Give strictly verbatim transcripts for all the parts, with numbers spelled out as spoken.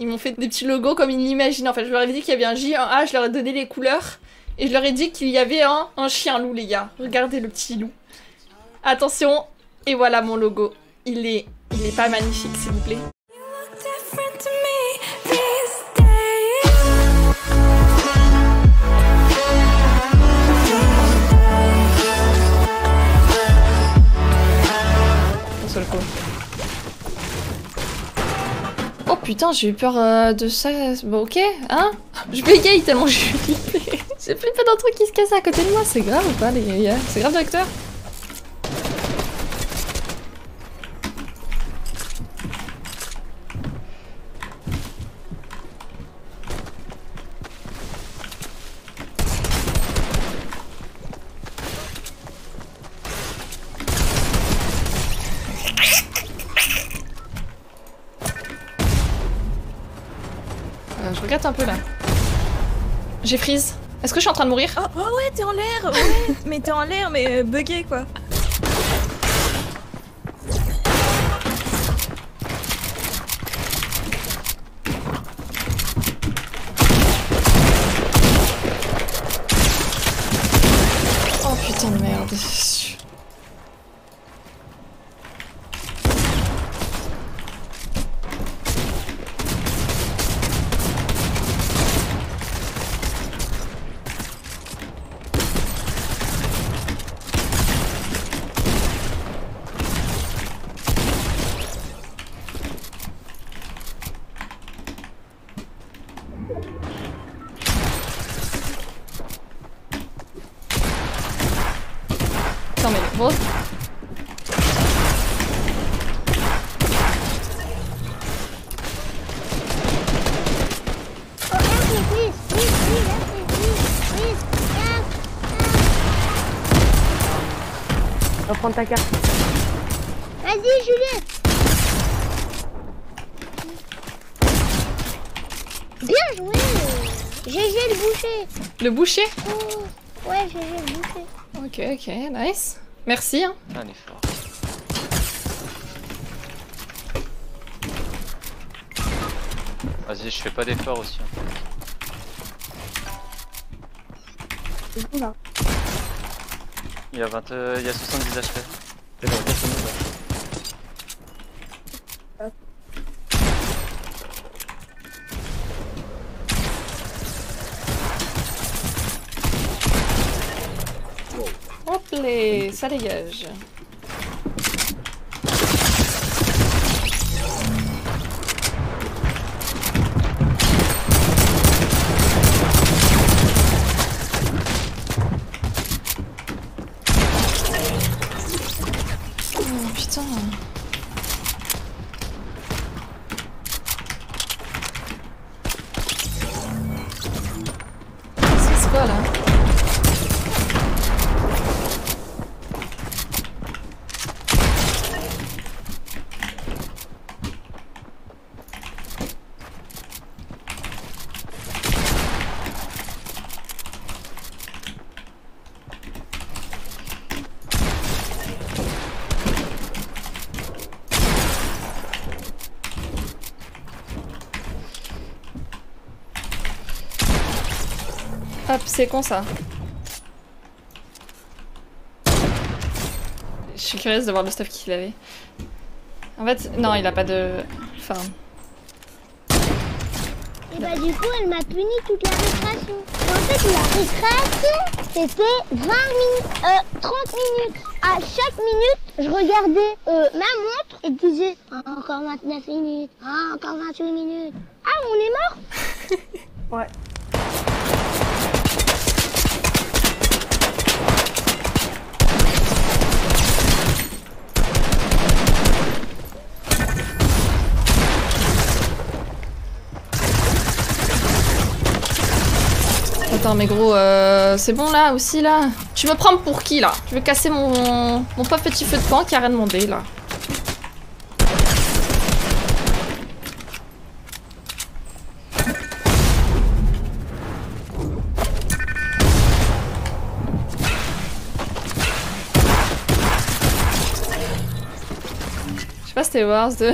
Ils m'ont fait des petits logos comme ils l'imaginaient. Enfin, je leur ai dit qu'il y avait un J, un A, je leur ai donné les couleurs. Et je leur ai dit qu'il y avait un, un chien loup, les gars. Regardez le petit loup. Attention. Et voilà mon logo. Il est, il est pas magnifique, s'il vous plaît. Un seul coup. Oh putain, j'ai eu peur euh, de ça. Bon, ok, hein? Je bégaye tellement je suis flippée. J'ai plus peur d'un truc qui se casse à côté de moi. C'est grave ou pas, les gars? C'est grave, docteur? Je regarde un peu là. J'ai freeze. Est-ce que je suis en train de mourir? Oh, oh ouais, t'es en l'air. Ouais. Mais t'es en l'air, mais euh, bugué quoi. Oh putain de merde. Non mais bon. On va prendre ta carte. Vas-y Juliette. Bien joué. G G le boucher. Le boucher? Oh, ouais, G G le boucher. Ok, ok, nice. Merci. Hein. Un effort. Vas-y, je fais pas d'effort aussi. Là. Il y a vingt, euh, il y a soixante-dix H P. C'est bon, là. Hop les, ça dégage. Oh putain. C'est quoi là? Hop, c'est con ça. Je suis curieuse de voir le stuff qu'il avait. En fait, non, il a pas de... Enfin... Et bah du coup, elle m'a puni toute la récréation. En fait, la récréation, c'était vingt minutes, euh, trente minutes. À chaque minute, je regardais euh, ma montre et disais oh, encore vingt-neuf minutes, oh, encore vingt-huit minutes. Ah, on est mort. Ouais. Attends mais gros, euh, c'est bon là aussi là. Tu me prends pour qui là? Tu veux casser mon, mon pauvre petit feu de camp qui a rien demandé là. Je sais pas si t'es Wars deux.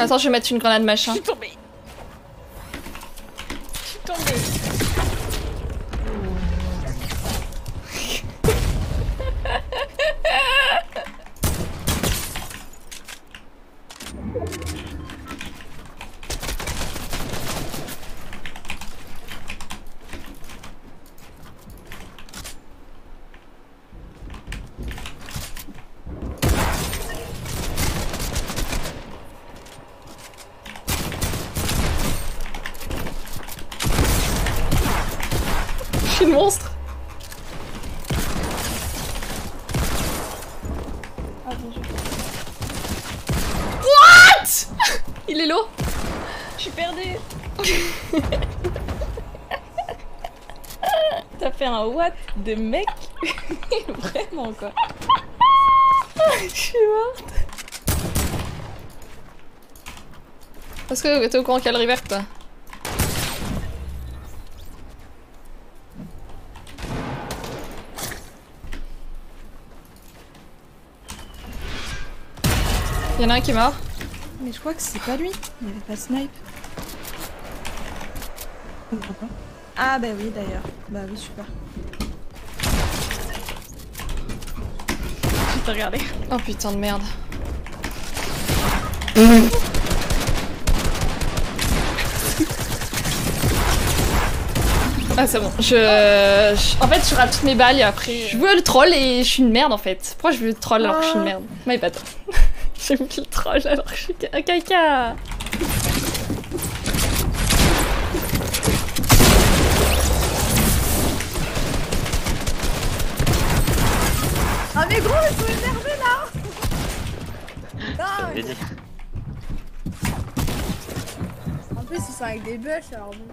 Attends, je vais mettre une grenade machin. Je suis tombée. Je suis tombée. Je suis le monstre. Ah, bon jeu. What? Il est low. Je suis perdue. T'as fait un what de mec. Vraiment quoi. Je suis morte. Parce que t'es au courant qu'il y a le river toi. Il y en a un qui est mort. Mais je crois que c'est pas lui. Il n'y avait pas de snipe. Ah bah oui d'ailleurs. Bah oui super. Je t'ai regardé. Oh putain de merde. Mmh. Ah c'est bon, je... je... En fait je rate toutes mes balles et après... Je veux le troll et je suis une merde en fait. Pourquoi je veux le troll alors que je suis une merde? My bad. J'ai oublié le troll alors que je suis un caca. Ah mais gros, ils sont énervés là. Non, mais... En plus ils sont avec des bugs alors bon...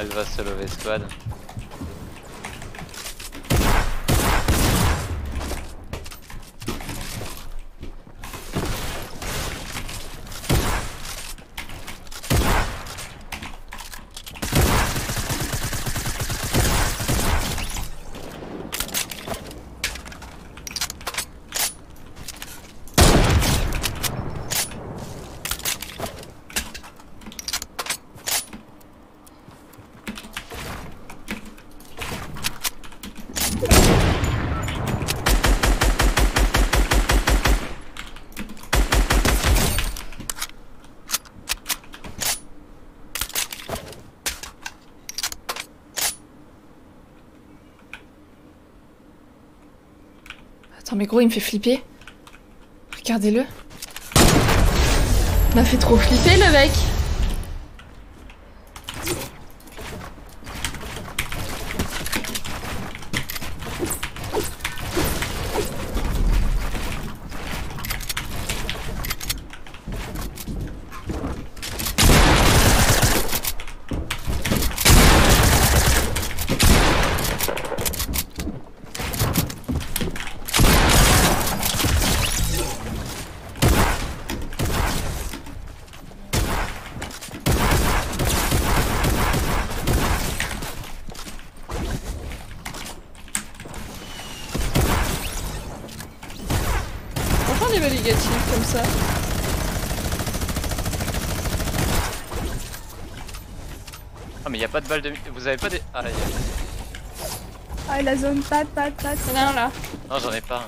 Elle va se lever squad. Attends mais gros il me fait flipper. Regardez-le. Il m'a fait trop flipper le mec. Des validatives comme ça. Ah mais y a pas de balle de... Vous avez pas des... Ah là y'a... Ah la zone pas pas pas... Non là. Non j'en ai pas.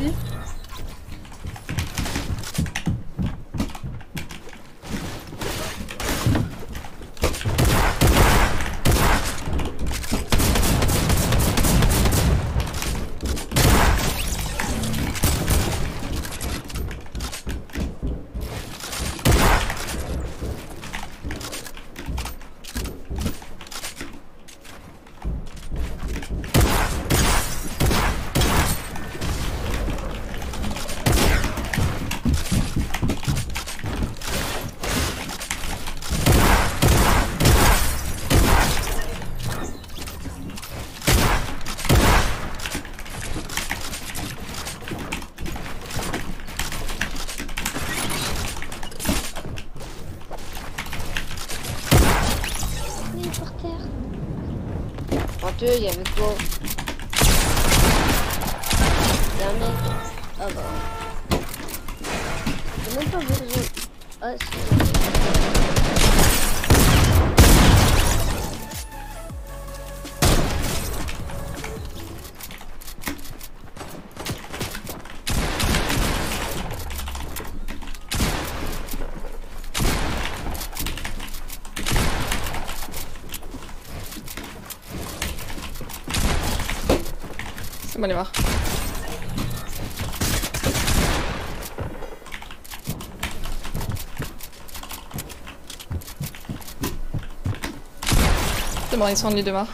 Oui. par terre. En deux, il y avait quoi? Il y a un mec. Ah bah. J'ai même pas besoin. Ah, c'est bon, il est mort. C'est bon, ils sont les deux morts.